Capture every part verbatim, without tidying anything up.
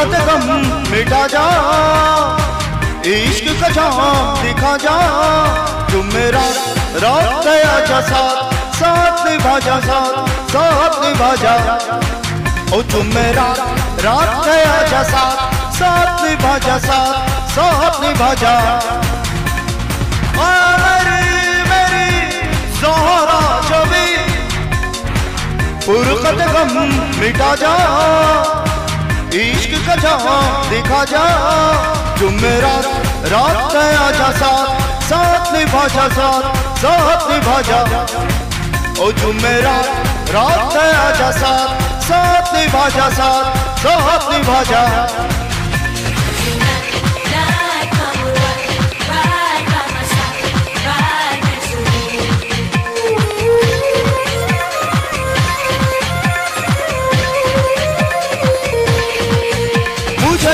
मुसीबत गम मिटा जा, इश्क का जाम दिखा जा। जुमेरात रात गया जा साथ, साथ निभा जा, साथ साथ निभा जा। ओ जुमेरात रात गया जा साथ, साथ निभा जा, साथ साथ निभा जा। मेरी ज़ोहरा जबीं फुर्कत गम मिटा जा, इश्क का जहां दिखा जा। जुमेरात रात का आजा साथ, साथ निभा जा, साथ साथ निभा जा। ओ जुमेरात रात का आजा साथ, साथ निभा जा, साथ साथ निभा जा।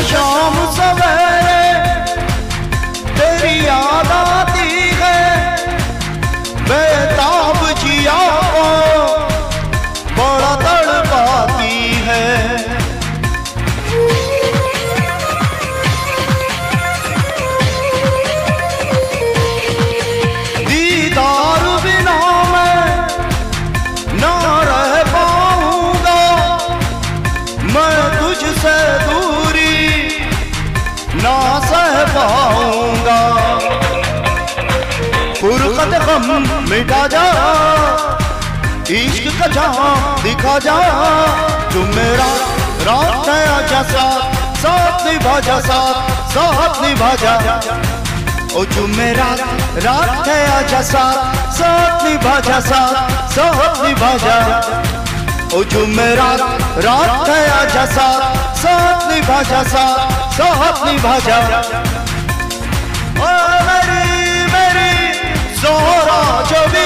शाम सवेरे तेरी याद आती है, बेताब जिया को बड़ा तड़पाती है। दीदार बिना मैं ना रह पाऊंगा, मैं तुझसे ना सह पाऊंगा। फुर्कत गम मिटा जा, इश्क का जहां दिखा जा। जुमेरात रात है आजा साथ, साथ निभा जा, साथ साथ निभा जा। ओ जुमेरात रात है आजा साथ, साथ निभा जा, साथ साथ निभा जा। ओ जुमेरात रात है आजा साथ, साथ निभा जा, साथ साथ निभा जा। ओ मेरी मेरी ज़ोहरा जबीं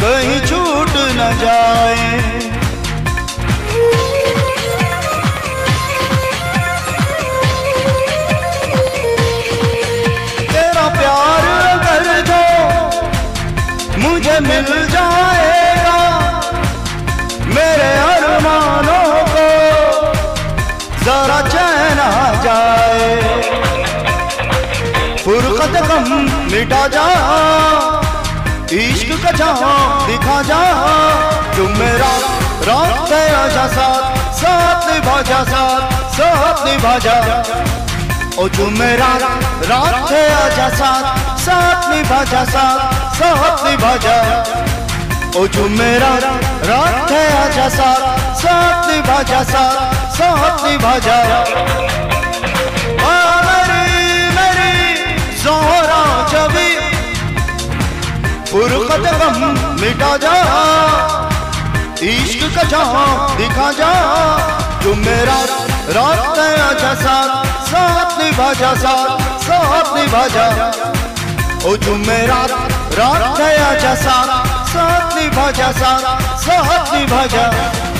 कहीं छूट न जाए। तेरा प्यार अगर जो मुझे मिल जाएगा, मेरे अरमानों को जरा चैन आ जाए। फुर्कत गम मिटा जा, इश्क का जहां दिखा जा। जुमेरात रात का आजा साथ, साथ निभा जा, साथ साथ निभा जा। ओ जुमेरात रात का आजा साथ, साथ निभा जा, साथ साथ निभा जा। ओ जुमेरात रात का आजा साथ, साथ निभा जा, साथ साथ निभा जा। फुर्कत गम मिटा जा, इश्क का जहां दिखा जा। जुमेरात रात का आजा साथ, साथ निभा जा, साथ साथ निभा जा। ओ जुमेरात रात का आजा साथ, साथ निभा जा, साथ साथ निभा जा।